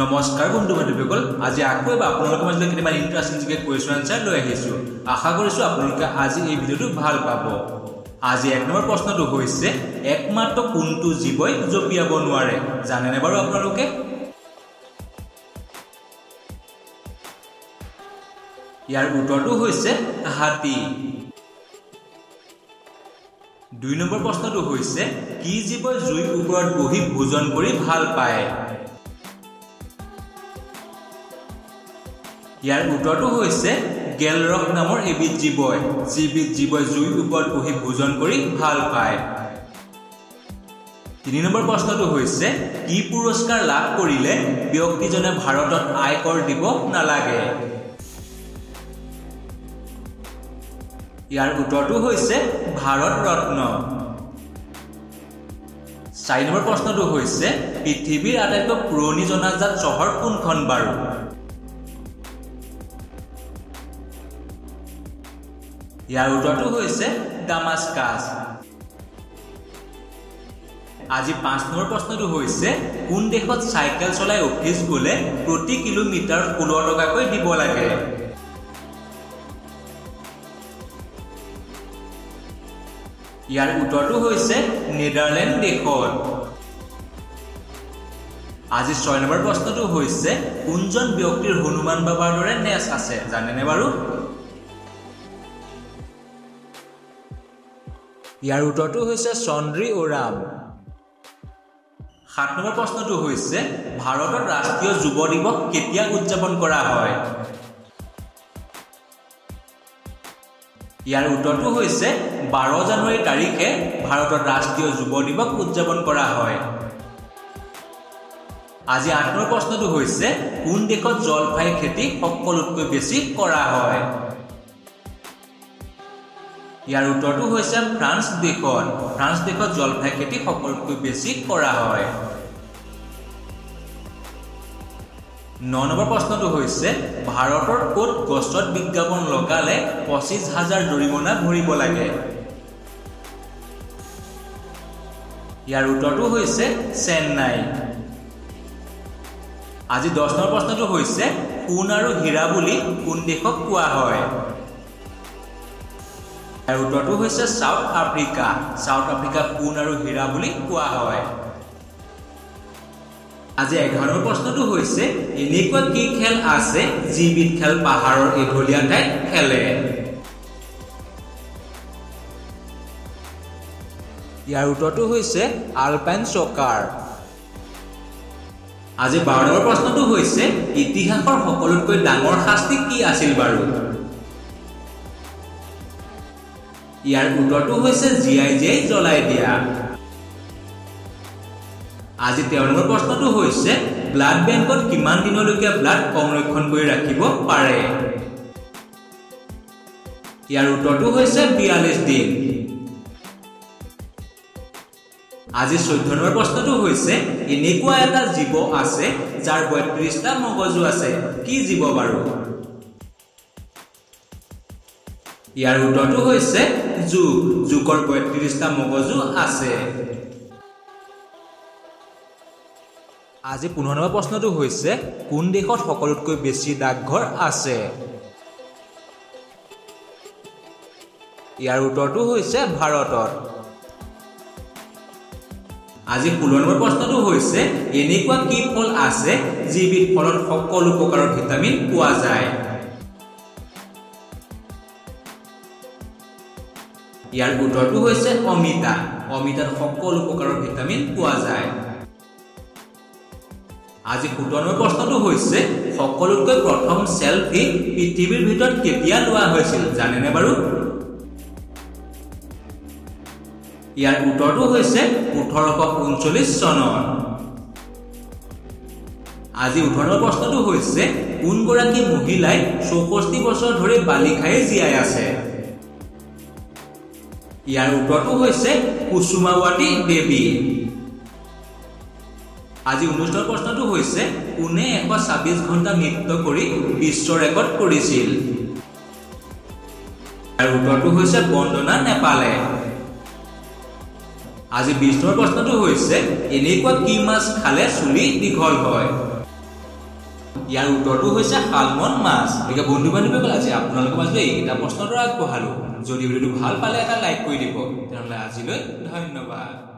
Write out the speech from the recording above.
নমস্কাৰ বন্ধু বান্ধৱীসকল, আজি আকৌ এবাৰ আপোনালোকৰ মাজলৈ কেইটামান ইণ্টাৰেষ্টিং কুৱেশ্যন এনচাৰ লৈ আহিছোঁ। আশা কৰিছোঁ আপোনালোকে আজি এই ভিডিঅ'টো ভাল পাব। আজি এক নম্বৰ প্ৰশ্নটো হৈছে, একমাত্ৰ কোনটো জীৱই জঁপিয়াব নোৱাৰে, জানেনে বাৰু আপোনালোকে? ইয়াৰ উত্তৰটো হৈছে হাতী। দুই নম্বৰ প্ৰশ্নটো হৈছে, কি জীৱই জুইৰ ওপৰত বহি ভোজন কৰি ভাল পায়? ইয়াৰ উত্তৰটো হৈছে গেলৰস নামৰ এবিধ জীৱই, যিবিধ জীৱই জুইৰ ওপৰত বহি ভোজন কৰি ভাল পায়। তিনি নম্বৰ প্ৰশ্নটো হৈছে, কি পুৰস্কাৰ লাভ কৰিলে ব্যক্তিজনে ভাৰতত আয়কৰ দিব নালাগে? ইয়াৰ উত্তৰটো হৈছে ভাৰত ৰত্ন। চাৰি নম্বৰ প্ৰশ্নটো হৈছে, পৃথিৱীৰ আটাইতকৈ পুৰণি জনাজাত চহৰ কোনখন বাৰু? ইয়াৰ উত্তৰটো হৈছে দামাস্কাছ। আজি পাঁচ নম্বৰ প্ৰশ্নটো হৈছে, কোন দেশত চাইকেল চলাই অফিচ গ'লে প্ৰতি কিলোমিটাৰ 16 টকাকৈ দিব লাগে? ইয়াৰ উত্তৰটো হৈছে নেদাৰলেণ্ড দেশত। আজি ছয় নম্বৰ প্ৰশ্নটো হৈছে, কোনজন ব্যক্তিৰ হনুমান বাবাৰ দৰে নেচ আছে, জানেনে বাৰু? ইয়াৰ উত্তৰটো হৈছে চন্দ্ৰী ওৰাম। সাত নম্বৰ প্ৰশ্নটো হৈছে, ভাৰতত ৰাষ্ট্ৰীয় যুৱ দিৱস কেতিয়া উদযাপন কৰা হয়? ইয়াৰ উত্তৰটো হৈছে 12 জানুৱাৰী তাৰিখে ভাৰতত ৰাষ্ট্ৰীয় যুৱ দিৱস উদযাপন কৰা হয়। আজি আঠ নম্বৰ প্ৰশ্নটো হৈছে, কোন দেশত জলফাই খেতি সকলোতকৈ বেছি কৰা হয়? ইয়াৰ উত্তৰটো হৈছে ফ্ৰান্স দেশত। ফ্ৰান্স দেশত জলফাই খেতি সকলোতকৈ বেছি কৰা হয়। ৯ নম্বৰ প্ৰশ্নটো হৈছে, ভাৰতৰ ক'ত গছত বিজ্ঞাপন লগালে 25,000 জৰিমনা ভৰিব লাগে? ইয়াৰ উত্তৰটো হৈছে চেন্নাই। আজি ১০ নম্বৰ প্ৰশ্নটো হৈছে, সোণ আৰু হীৰা বুলি কোন দেশক কোৱা হয়? ইয়াৰ উত্তৰটো হৈছে ছাউথ আফ্ৰিকা। ছাউথ আফ্ৰিকা সোণ আৰু হীৰা বুলি কোৱা হয়। আজি ১১ নম্বৰ প্ৰশ্নটো হৈছে, এনেকুৱা কি খেল আছে যিবিধ খেল পাহাৰৰ এঢলীয়া ঠাইত খেলে? ইয়াৰ উত্তৰটো হৈছে আলপাইন চকাৰ। আজি ১২ নম্বৰ প্ৰশ্নটো হৈছে, ইতিহাসৰ সকলোতকৈ ডাঙৰ শাস্তি কি আছিল বাৰু? ইয়াৰ উত্তৰটো হৈছে জীয়াই জীয়াই জ্বলাই দিয়া। আজি ১৩ নম্বৰ প্ৰশ্নটো হৈছে, ব্লাড বেংকত কিমান দিনলৈকে ব্লাড সংৰক্ষণ কৰি ৰাখিব পাৰে? ইয়াৰ উত্তৰটো হৈছে 42 দিন। আজি ১৪ নম্বৰ প্ৰশ্নটো হৈছে, এনেকুৱা এটা জীৱ আছে যাৰ 32টা মগজু আছে, কি জীৱ বাৰু? ইয়াৰ উত্তৰটো হৈছে জোক। জোকৰ 32টা মগজু আছে। আজি ১৫ নম্বৰ প্ৰশ্নটো হৈছে, কোন দেশত সকলোতকৈ বেছি ডাকঘৰ আছে? ইয়াৰ উত্তৰটো হৈছে ভাৰতত। আজি ১৬ নম্বৰ প্ৰশ্নটো হৈছে, এনেকুৱা কি ফল আছে যিবিধ ফলত সকলো প্ৰকাৰৰ ভিটামিন পোৱা যায়? ইয়াৰ উত্তৰটো হৈছে অমিতা। অমিতাত সকলো প্ৰকাৰৰ ভিটামিন পোৱা যায়। আজি ১৭ নম্বৰ প্ৰশ্নটো হৈছে, সকলোতকৈ প্ৰথম চেলফি পৃথিৱীৰ ভিতৰত কেতিয়া লোৱা হৈছিল, জানেনে বাৰু? ইয়াৰ উত্তৰটো হৈছে 1839 চনত। আজি ১৮ নম্বৰ প্ৰশ্নটো হৈছে, কোনগৰাকী মহিলাই 64 বছৰ ধৰি বালি খাই জীয়াই আছে? ইয়াৰ উত্তৰটো হৈছে কুসুমাৱতী দেৱী। আজি ১৯ নম্বৰ প্ৰশ্নটো হৈছে, কোনে 126 ঘণ্টা নৃত্য কৰি বিশ্ব ৰেকৰ্ড কৰিছিল? ইয়াৰ উত্তৰটো হৈছে বন্দনা নেপালে। আজি ২০ নম্বৰ প্ৰশ্নটো হৈছে, এনেকুৱা কি মাছ খালে চুলি দীঘল হয়? yang উত্তৰটো হৈছে সালমন মাছ। গতিকে বন্ধু বান্ধৱীসকল আজি আপোনালোকৰ মাজলৈ এইটা প্ৰশ্নটো আগবঢ়ালো। যদি ভিডিঅ'টো ভাল পালে এটা লাইক কৰি দিব। তেতিয়াহ'লে আজিলৈ ধন্যবাদ।